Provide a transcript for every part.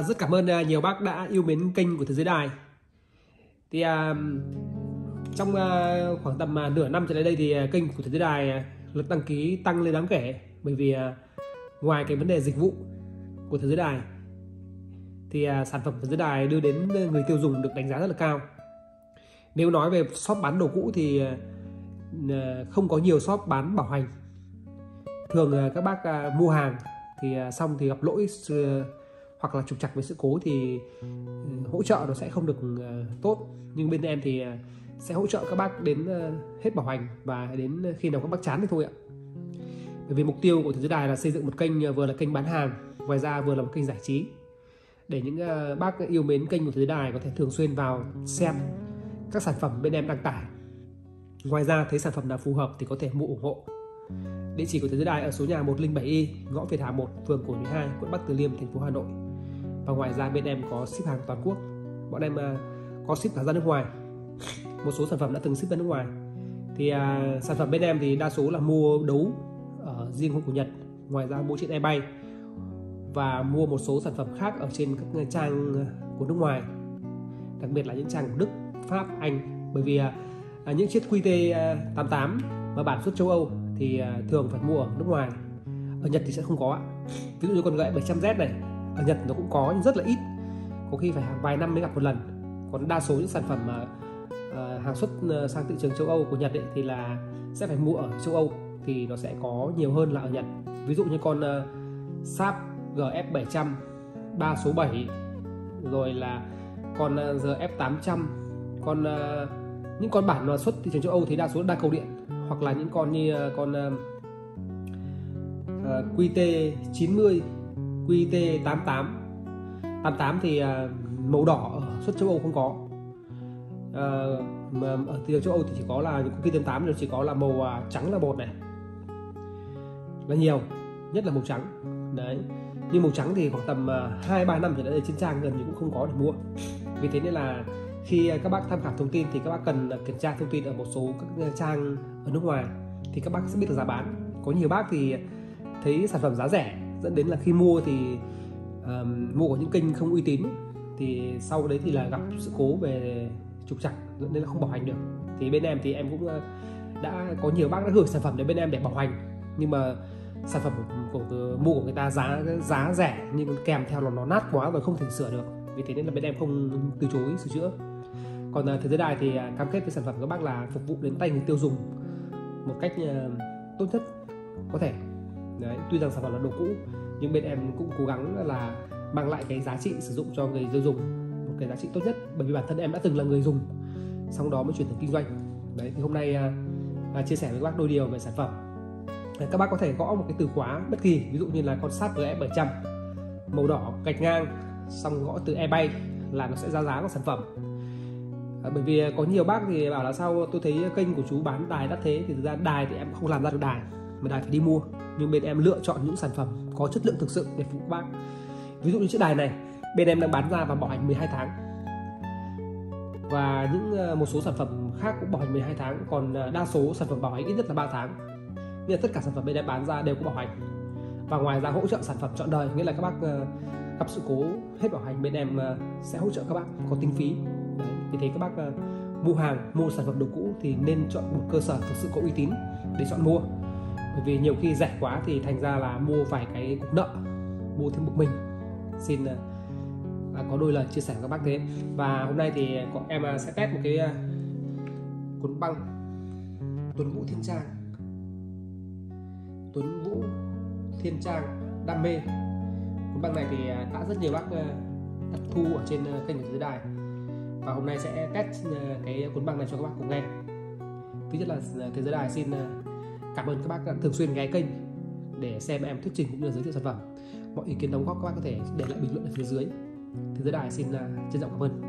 Rất cảm ơn nhiều bác đã yêu mến kênh của Thế Giới Đài. Thì trong khoảng tầm nửa năm trở lại đây thì kênh của Thế Giới Đài lượt đăng ký tăng lên đáng kể, bởi vì ngoài cái vấn đề dịch vụ của Thế Giới Đài thì sản phẩm Thế Giới Đài đưa đến người tiêu dùng được đánh giá rất là cao. Nếu nói về shop bán đồ cũ thì không có nhiều shop bán bảo hành. Thường các bác mua hàng thì xong thì gặp lỗi hoặc là trục trặc với sự cố thì hỗ trợ nó sẽ không được tốt. Nhưng bên em thì sẽ hỗ trợ các bác đến hết bảo hành và đến khi nào các bác chán thì thôi ạ. Bởi vì mục tiêu của Thế Giới Đài là xây dựng một kênh vừa là kênh bán hàng, ngoài ra vừa là một kênh giải trí, để những bác yêu mến kênh của Thế Giới Đài có thể thường xuyên vào xem các sản phẩm bên em đăng tải. Ngoài ra thấy sản phẩm nào phù hợp thì có thể mua ủng hộ. Địa chỉ của Thế Giới Đài ở số nhà 107Y, ngõ Việt Hà 1, phường Cổ Nhuế 2, quận Bắc Từ Liêm, thành phố Hà Nội. Và ngoài ra bên em có ship hàng toàn quốc. Bọn em có ship cả ra nước ngoài. Một số sản phẩm đã từng ship ra nước ngoài. Thì sản phẩm bên em thì đa số là mua đấu ở riêng hôm của Nhật. Ngoài ra mua trên eBay và mua một số sản phẩm khác ở trên các trang của nước ngoài, đặc biệt là những trang của Đức, Pháp, Anh. Bởi vì những chiếc QT88 mà bản xuất châu Âu thì thường phải mua ở nước ngoài, ở Nhật thì sẽ không có. Ví dụ như con gậy 700Z này ở Nhật nó cũng có nhưng rất là ít, có khi phải hàng vài năm mới gặp một lần. Còn đa số những sản phẩm hàng xuất sang thị trường châu Âu của Nhật ấy, thì là sẽ phải mua ở châu Âu thì nó sẽ có nhiều hơn là ở Nhật. Ví dụ như con Sharp GF700 3 số 7, rồi là con GF800, con những con bản xuất thị trường châu Âu thì đa số đa cầu điện, hoặc là những con như con QT90, QT88. 88 thì màu đỏ ở xuất châu Âu không có. Mà ở thị trường châu Âu thì chỉ có là QT88 thì chỉ có là màu trắng là bột này. Là nhiều, nhất là màu trắng. Đấy. Nhưng màu trắng thì khoảng tầm 2-3 năm trở lại đây trên trang gần như cũng không có để mua. Vì thế nên là khi các bác tham khảo thông tin thì các bác cần kiểm tra thông tin ở một số các trang ở nước ngoài thì các bác sẽ biết được giá bán. Có nhiều bác thì thấy sản phẩm giá rẻ dẫn đến là khi mua thì mua của những kênh không uy tín, thì sau đấy thì là gặp sự cố về trục trặc dẫn đến là không bảo hành được. Thì bên em thì em cũng đã có nhiều bác đã gửi sản phẩm đến bên em để bảo hành, nhưng mà sản phẩm của mua của người ta giá rẻ nhưng kèm theo là nó nát quá và không thể sửa được. Vì thế nên là bên em không từ chối sửa chữa. Còn Thế Giới Đài thì cam kết với sản phẩm các bác là phục vụ đến tay người tiêu dùng một cách tốt nhất có thể. Đấy, tuy rằng sản phẩm là đồ cũ nhưng bên em cũng cố gắng là mang lại cái giá trị sử dụng cho người tiêu dùng, một cái giá trị tốt nhất, bởi vì bản thân em đã từng là người dùng, sau đó mới chuyển thành kinh doanh. Đấy, thì hôm nay chia sẻ với các bác đôi điều về sản phẩm. Các bác có thể gõ một cái từ khóa bất kỳ, ví dụ như là con Sharp GF700 màu đỏ gạch ngang, xong gõ từ eBay là nó sẽ ra giá của sản phẩm. Bởi vì có nhiều bác thì bảo là sao tôi thấy kênh của chú bán đài đắt thế, thì thực ra đài thì em không làm ra được đài, mà đài phải đi mua. Nhưng bên em lựa chọn những sản phẩm có chất lượng thực sự để phục vụ bác. Ví dụ như chiếc đài này bên em đang bán ra và bảo hành 12 tháng, và những một số sản phẩm khác cũng bảo hành 12 tháng, còn đa số sản phẩm bảo hành ít nhất là 3 tháng. Nghĩa là tất cả sản phẩm bên em bán ra đều có bảo hành. Và ngoài ra hỗ trợ sản phẩm trọn đời, nghĩa là các bác gặp sự cố hết bảo hành bên em sẽ hỗ trợ các bác có tính phí. Đấy, vì thế các bác mua hàng, mua sản phẩm đồ cũ thì nên chọn một cơ sở thực sự có uy tín để chọn mua. Bởi vì nhiều khi rẻ quá thì thành ra là mua vài cái cục nợ, mua thêm một mình. Xin có đôi lời chia sẻ với các bác thế. Và hôm nay thì em sẽ test một cái cuốn băng Tuấn Vũ Thiên Trang. Tuấn Vũ Thiên Trang đam mê. Cuốn băng này thì đã rất nhiều bác đặt thu ở trên kênh của Thế Giới Đài, và hôm nay sẽ test cái cuốn băng này cho các bác cùng nghe. Thứ nhất là Thế Giới Đài xin cảm ơn các bác đã thường xuyên ghé kênh để xem em thuyết trình cũng như giới thiệu sản phẩm. Mọi ý kiến đóng góp các bác có thể để lại bình luận ở phía dưới. Thế Giới Đài xin trân trọng cảm ơn.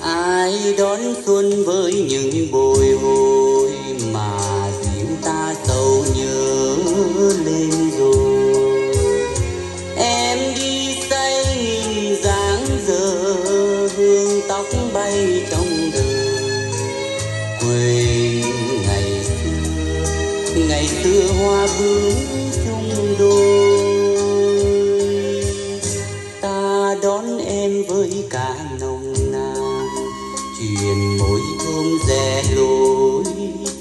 Ai đón xuân với những bồi hồi mà tim ta sầu nhớ lên rồi. Em đi say nghìn dáng giờ, hương tóc bay trong đời. Quên ngày xưa hoa bướm chung đôi. Ta đón em với cả nồng nàn, truyền mối thơm rẽ lối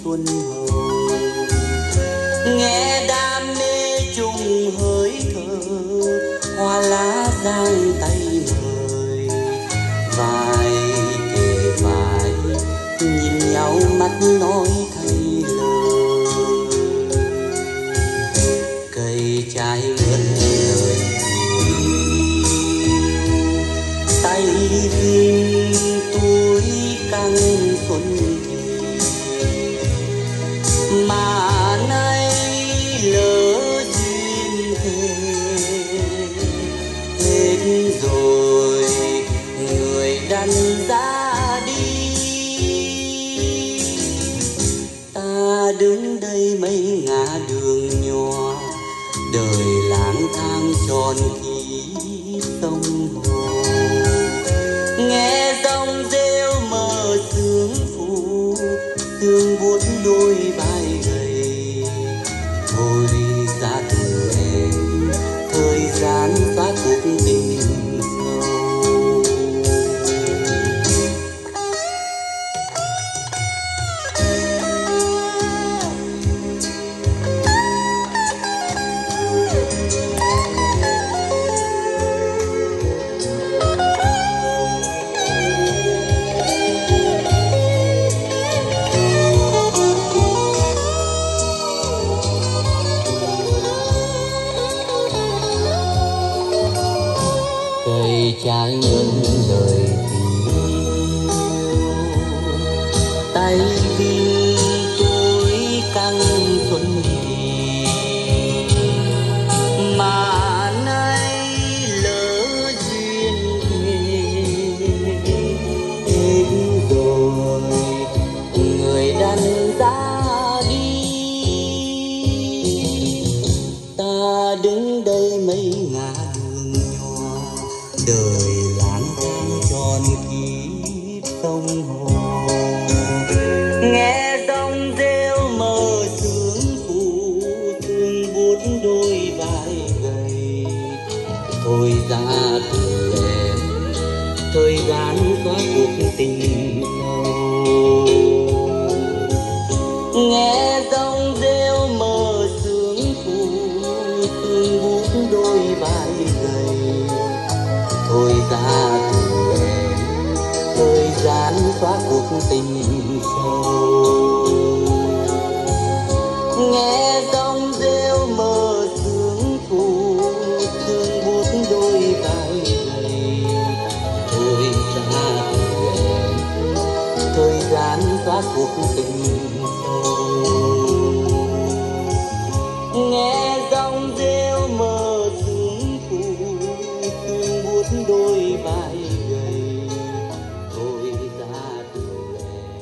xuân hồng. Nghe đam mê chung hơi thở, hoa lá giang tay mời. Vai kề vai, nhìn nhau mắt nói thay lời. Trái ngân lời tay riêng túi căng xuân thì, mà nay lỡ duyên hết rồi người đàn ra đi. Ta đứng đây mấy ngã đường nhỏ, đời lang thang tròn ký sông hồ. Nghe dòng rêu mờ sương phủ, sương buốt đôi vai gầy. Thôi ra từ em, thời gian xóa cuộc tình sâu. Trái ngân lời tình yêu, tay vinh túi căng xuân thì, mà nay lỡ duyên hết rồi người đàn ra đi. Ta đứng đây mấy ngàn đời lang thang tròn kiếp sông hồ. Nghe dòng rêu mờ sương phủ, sương buốt đôi vai gầy. Thôi ra từ em, thời gian xóa cuộc tình sâu. Nghe dòng rêu mờ sương phủ, sương buốt đôi vai gầy. Thôi ra từ em, thời gian xóa cuộc tình sâu. Nghe dòng rêu mờ sương phủ, sương buốt đôi vai gầy. Thôi ra từ em, thời gian xóa cuộc tình sâu. Nghe dòng rêu mờ sương phủ, đôi vai gầy, thôi ra từ em.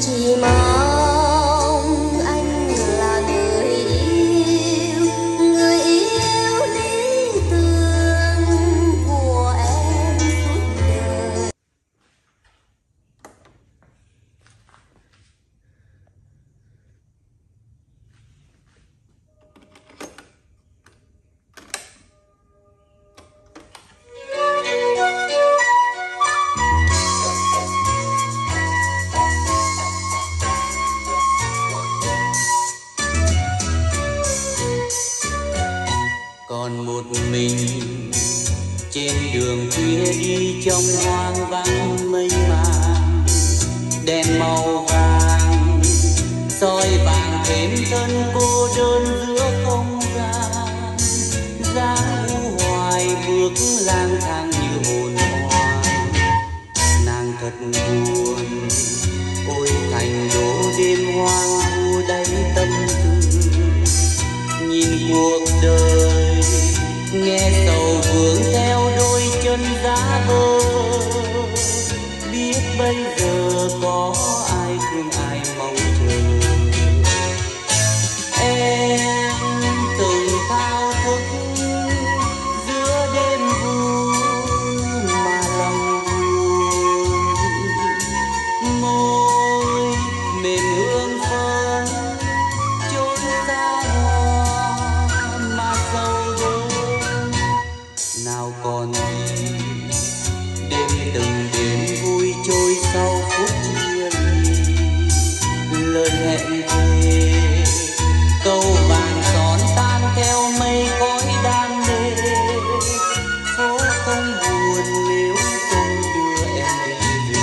chỉ mong anh là người yêu lý tưởng của em suốt đời. Còn một mình trên đường khuya đi trong hoang vắng mênh mang, đèn màu vàng soi vàng thêm thân cô đơn giữa không gian. Dáng u hoài bước lang thang như hồn hoang, nàng thật buồn ôi thành đổ đêm hoang vu đầy tâm tư. Nhìn cuộc đời nghe tàu vướng theo đôi chân giá vơ, biết bây giờ có ai thương ai mong chờ. Em từng thao thức giữa đêm vui mà lòng buồn, môi mềm hương phơn chốn xa hoa mà sâu đớn. Nào còn gì đêm từng đêm vui trôi sau phút chia ly, lời hẹn thề câu vàng son tan theo mây khói đam mê. Phố không buồn nếu tôi đưa em về.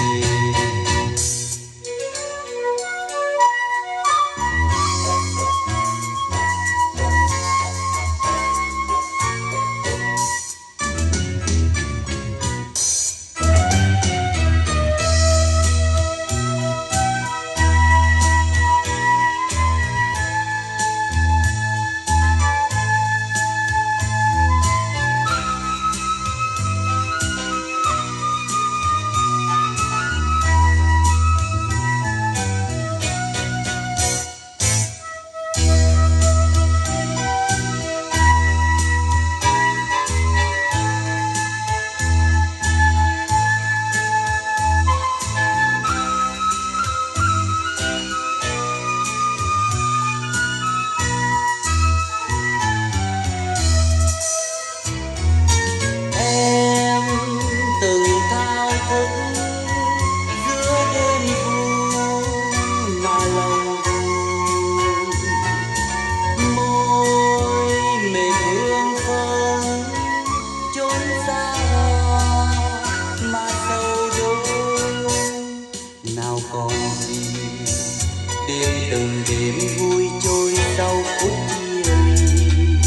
Từng đêm vui trôi sau phút chia ly,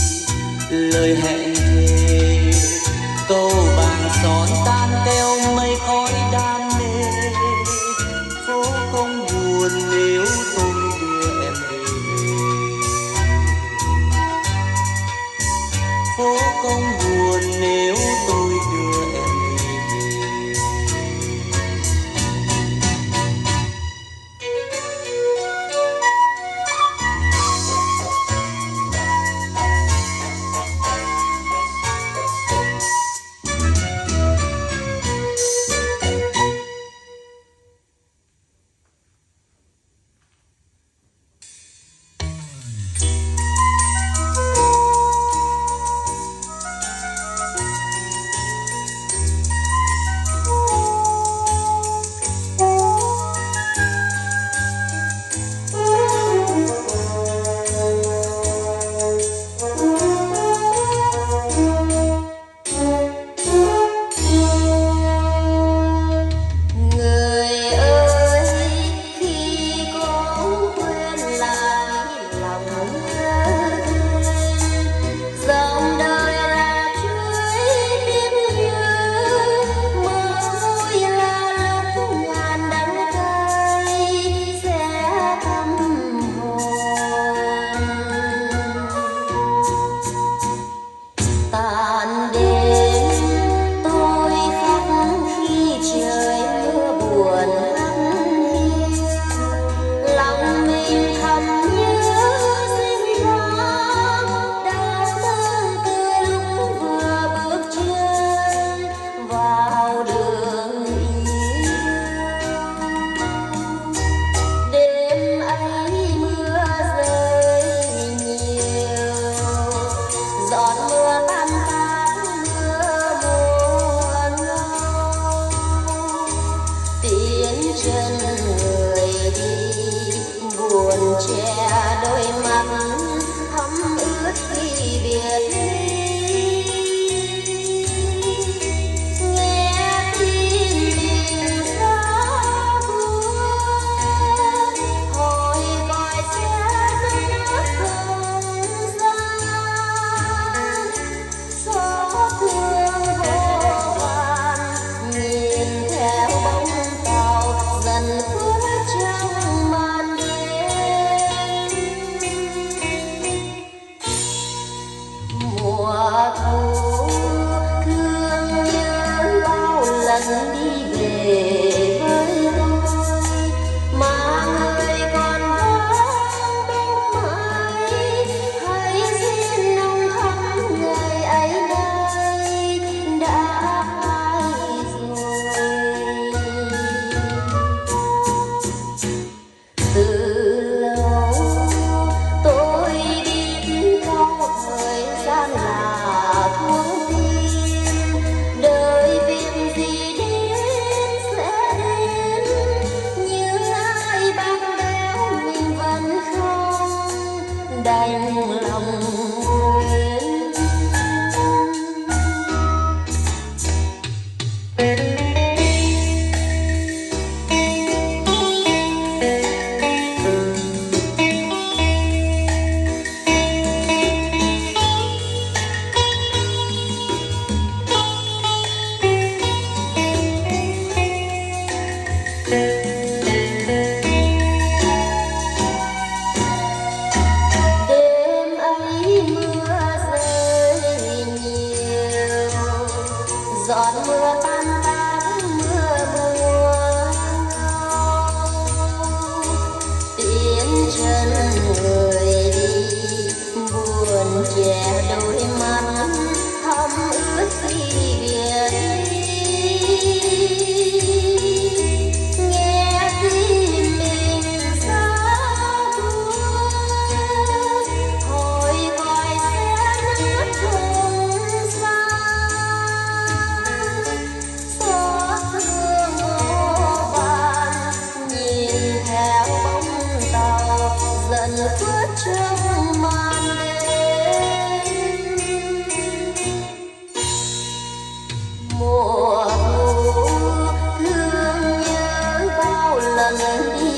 lời hẹn thề câu vàng son tan theo mây khói đam mê. Phố không buồn nếu tôi đưa em về. Phố không buồn nếu tôi đưa em về. Mùa thu thương nhớ bao lần đi.